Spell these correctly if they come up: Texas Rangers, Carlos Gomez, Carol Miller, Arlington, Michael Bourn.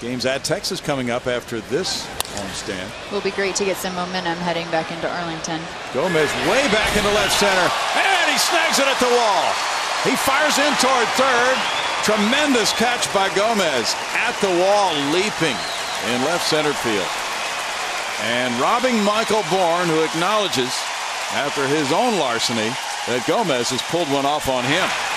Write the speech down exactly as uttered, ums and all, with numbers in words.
Games at Texas coming up after this homestand. Will be great to get some momentum heading back into Arlington. Gomez way back into left center, and he snags it at the wall. He fires in toward third. Tremendous catch by Gomez at the wall, leaping in left center field. And robbing Michael Bourn, who acknowledges after his own larceny that Gomez has pulled one off on him.